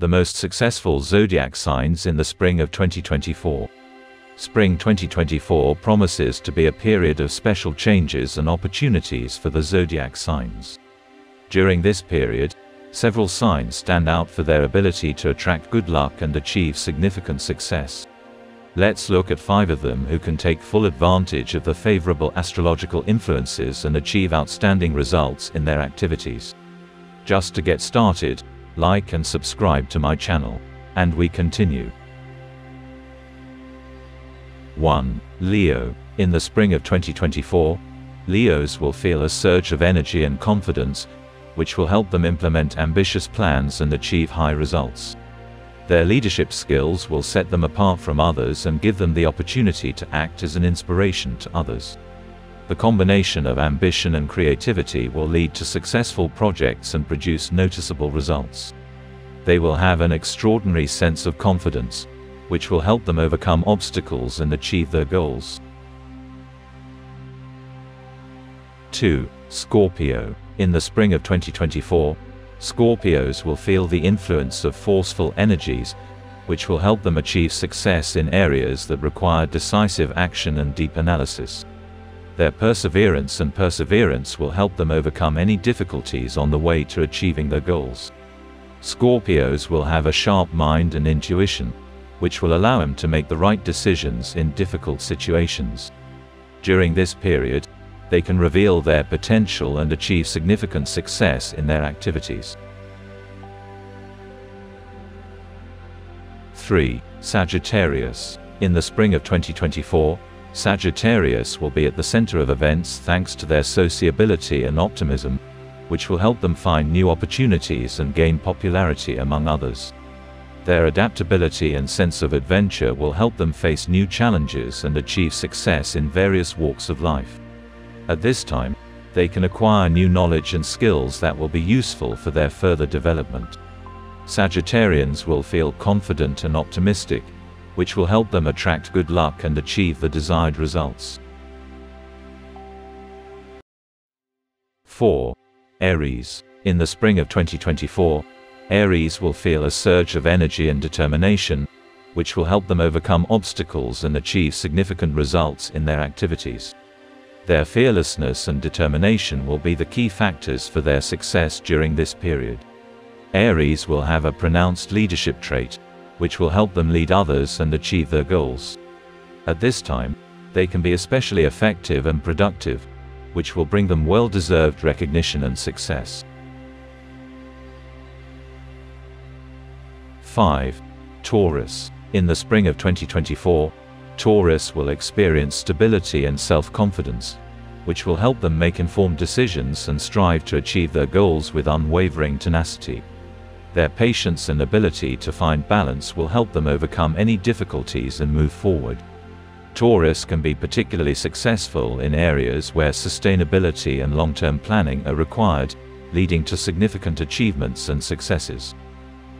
The most successful zodiac signs in the spring of 2024. Spring 2024 promises to be a period of special changes and opportunities for the zodiac signs. During this period, several signs stand out for their ability to attract good luck and achieve significant success. Let's look at 5 of them who can take full advantage of the favorable astrological influences and achieve outstanding results in their activities. Just to get started, like and subscribe to my channel, and we continue. 1. Leo. In the spring of 2024, Leos will feel a surge of energy and confidence, which will help them implement ambitious plans and achieve high results. Their leadership skills will set them apart from others and give them the opportunity to act as an inspiration to others. The combination of ambition and creativity will lead to successful projects and produce noticeable results. They will have an extraordinary sense of confidence, which will help them overcome obstacles and achieve their goals. 2. Scorpio. In the spring of 2024, Scorpios will feel the influence of forceful energies, which will help them achieve success in areas that require decisive action and deep analysis. Their perseverance will help them overcome any difficulties on the way to achieving their goals. Scorpios will have a sharp mind and intuition, which will allow them to make the right decisions in difficult situations. During this period, they can reveal their potential and achieve significant success in their activities. 3. Sagittarius. In the spring of 2024, Sagittarius will be at the center of events thanks to their sociability and optimism, which will help them find new opportunities and gain popularity among others. Their adaptability and sense of adventure will help them face new challenges and achieve success in various walks of life. At this time, they can acquire new knowledge and skills that will be useful for their further development. Sagittarians will feel confident and optimistic, which will help them attract good luck and achieve the desired results. 4. Aries. In the spring of 2024, Aries will feel a surge of energy and determination, which will help them overcome obstacles and achieve significant results in their activities. Their fearlessness and determination will be the key factors for their success during this period. Aries will have a pronounced leadership trait, which will help them lead others and achieve their goals. At this time, they can be especially effective and productive, which will bring them well-deserved recognition and success. 5. Taurus. In the spring of 2024, Taurus will experience stability and self-confidence, which will help them make informed decisions and strive to achieve their goals with unwavering tenacity. Their patience and ability to find balance will help them overcome any difficulties and move forward. Taurus can be particularly successful in areas where sustainability and long-term planning are required, leading to significant achievements and successes.